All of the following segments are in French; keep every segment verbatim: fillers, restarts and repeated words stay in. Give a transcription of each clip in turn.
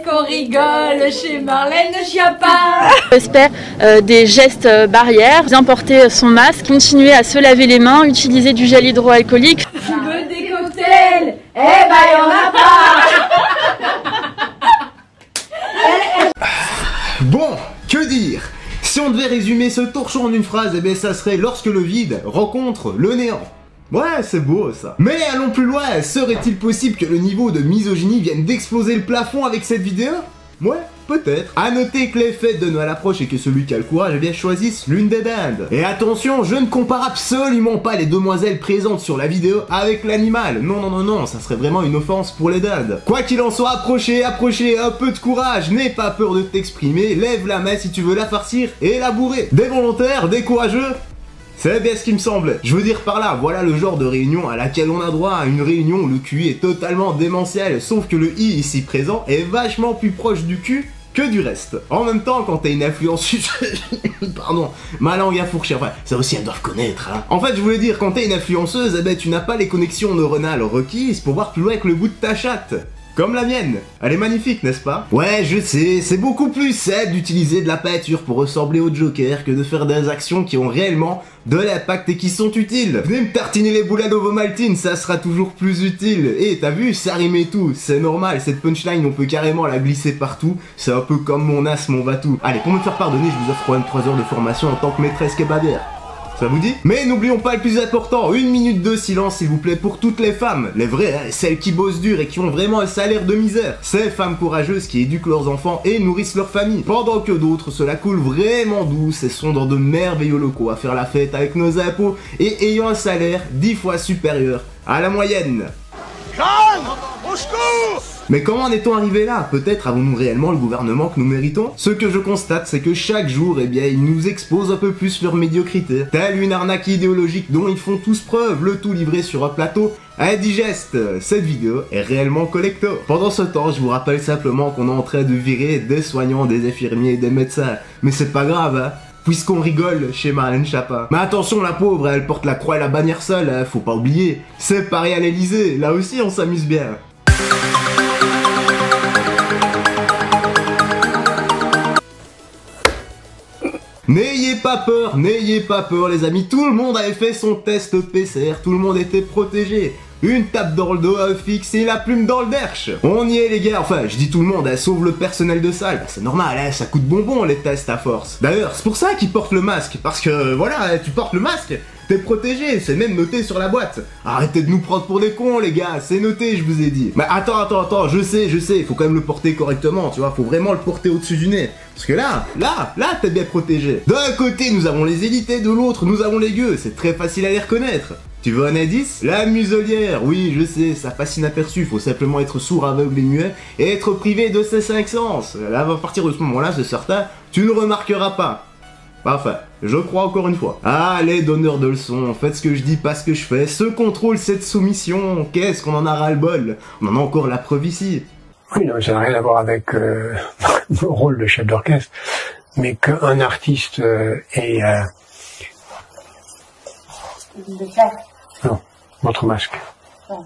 Qu'est-ce qu'on rigole chez Marlène Schiappa. Respect euh, des gestes barrières, bien porter son masque, continuer à se laver les mains, utiliser du gel hydroalcoolique. Tu veux des cocktails? Eh ben il n'y en a pas. Bon, que dire? Si on devait résumer ce torchon en une phrase, eh bien ça serait lorsque le vide rencontre le néant. Ouais, c'est beau ça. Mais allons plus loin, serait-il possible que le niveau de misogynie vienne d'exploser le plafond avec cette vidéo? Ouais, peut-être. A noter que les fêtes de Noël approchent et que celui qui a le courage, eh bien choisisse l'une des dindes. Et attention, je ne compare absolument pas les demoiselles présentes sur la vidéo avec l'animal. Non, non, non, non, ça serait vraiment une offense pour les dindes. Quoi qu'il en soit, approchez, approchez, un peu de courage, n'aie pas peur de t'exprimer, lève la main si tu veux la farcir et la bourrer. Des volontaires, des courageux. C'est bien ce qui me semble. Je veux dire par là, voilà le genre de réunion à laquelle on a droit, à une réunion où le Q I est totalement démentiel, sauf que le I ici présent est vachement plus proche du Q que du reste. En même temps, quand t'as une influence... Pardon, ma langue a fourché, enfin, ça aussi elles doivent connaître, hein. En fait, je voulais dire, quand t'es une influenceuse, eh ben, tu n'as pas les connexions neuronales requises pour voir plus loin que le bout de ta chatte. Comme la mienne, elle est magnifique, n'est-ce pas? Ouais, je sais, c'est beaucoup plus simple d'utiliser de la peinture pour ressembler au Joker que de faire des actions qui ont réellement de l'impact et qui sont utiles. Venez me tartiner les boules à vos maltines, ça sera toujours plus utile. Et t'as vu, ça rime et tout, c'est normal, cette punchline on peut carrément la glisser partout, c'est un peu comme mon as, mon batou. Allez, pour me faire pardonner, je vous offre quand même trois heures de formation en tant que maîtresse kebabière. Ça vous dit? Mais n'oublions pas le plus important, une minute de silence s'il vous plaît pour toutes les femmes, les vraies, hein, celles qui bossent dur et qui ont vraiment un salaire de misère. Ces femmes courageuses qui éduquent leurs enfants et nourrissent leur famille, pendant que d'autres se la coulent vraiment douce et sont dans de merveilleux locaux à faire la fête avec nos impôts et ayant un salaire dix fois supérieur à la moyenne. Jeanne, au secours! Mais comment en est-on arrivé là? Peut-être avons-nous réellement le gouvernement que nous méritons? Ce que je constate, c'est que chaque jour, eh bien, ils nous exposent un peu plus leur médiocrité. Telle une arnaque idéologique dont ils font tous preuve, le tout livré sur un plateau indigeste. Cette vidéo est réellement collecto. Pendant ce temps, je vous rappelle simplement qu'on est en train de virer des soignants, des infirmiers et des médecins. Mais c'est pas grave, hein? Puisqu'on rigole chez Marlène Schiappa. Mais attention, la pauvre, elle porte la croix et la bannière seule, hein, faut pas oublier. C'est pareil à l'Elysée, là aussi on s'amuse bien. N'ayez pas peur, n'ayez pas peur les amis, tout le monde avait fait son test P C R, tout le monde était protégé. Une tape dans le dos, un fixe et la plume dans le derche. On y est les gars, enfin je dis tout le monde, hein, sauve le personnel de salle, bah, c'est normal, hein, ça coûte bonbon les tests à force. D'ailleurs c'est pour ça qu'ils portent le masque, parce que voilà, tu portes le masque, t'es protégé, c'est même noté sur la boîte. Arrêtez de nous prendre pour des cons les gars, c'est noté je vous ai dit. Mais attends, attends, attends, je sais, je sais, faut quand même le porter correctement, tu vois, faut vraiment le porter au-dessus du nez. Parce que là, là, là t'es bien protégé. D'un côté nous avons les élites et de l'autre nous avons les gueux, c'est très facile à les reconnaître. Tu veux un indice? La muselière, oui je sais, ça passe inaperçu, faut simplement être sourd, aveugle et muet, et être privé de ses cinq sens. Là, à partir de ce moment-là, c'est certain, tu ne remarqueras pas. Enfin, je crois encore une fois. Allez, donneur de leçons, faites ce que je dis, pas ce que je fais, ce contrôle, cette soumission, qu'est-ce qu'on en a ras-le-bol? On en a encore la preuve ici. Oui, non, ça n'a rien à voir avec euh, le rôle de chef d'orchestre, mais qu'un artiste euh, est... Euh... Non, votre masque. Ouais.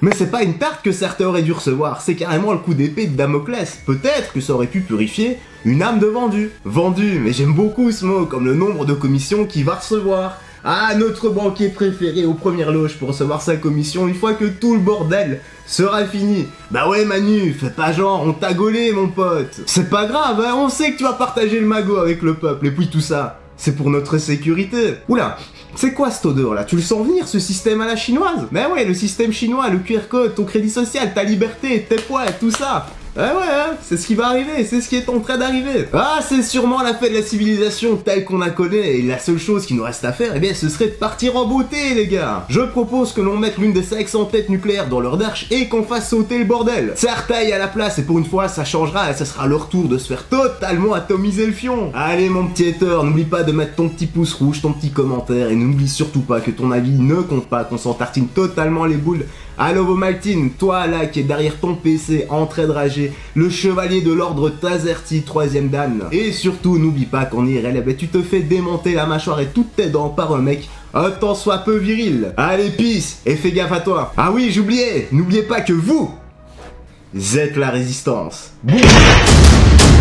Mais c'est pas une tarte que certains auraient dû recevoir, c'est carrément le coup d'épée de Damoclès. Peut-être que ça aurait pu purifier une âme de vendu. Vendu, mais j'aime beaucoup ce mot, comme le nombre de commissions qu'il va recevoir. Ah, notre banquier préféré aux premières loges pour recevoir sa commission une fois que tout le bordel sera fini. Bah ouais Manu, fais pas genre, on t'a gaulé mon pote. C'est pas grave, hein, on sait que tu vas partager le magot avec le peuple, et puis tout ça, c'est pour notre sécurité. Oula, c'est quoi cette odeur là? Tu le sens venir ce système à la chinoise? Mais ouais, le système chinois, le Q R code, ton crédit social, ta liberté, tes poids, tout ça. Eh ouais, hein, c'est ce qui va arriver, c'est ce qui est en train d'arriver. Ah, c'est sûrement la fin de la civilisation telle qu'on la connaît, et la seule chose qui nous reste à faire, eh bien, ce serait de partir en beauté, les gars. Je propose que l'on mette l'une des cinq cents têtes nucléaires dans leur derche et qu'on fasse sauter le bordel. Certains y a la place, et pour une fois, ça changera, et ça sera leur tour de se faire totalement atomiser le fion. Allez, mon petit hater, n'oublie pas de mettre ton petit pouce rouge, ton petit commentaire, et n'oublie surtout pas que ton avis ne compte pas, qu'on s'en tartine totalement les boules. Allo vos maltines, toi là qui est derrière ton P C en train de rager, le chevalier de l'ordre Tazerty, troisième dan. Et surtout n'oublie pas qu'en I R L, tu te fais démonter la mâchoire et toutes tes dents par un mec un tant soit peu viril. Allez peace et fais gaffe à toi. Ah oui j'oubliais, n'oubliez pas que vous, Z la résistance. Boum.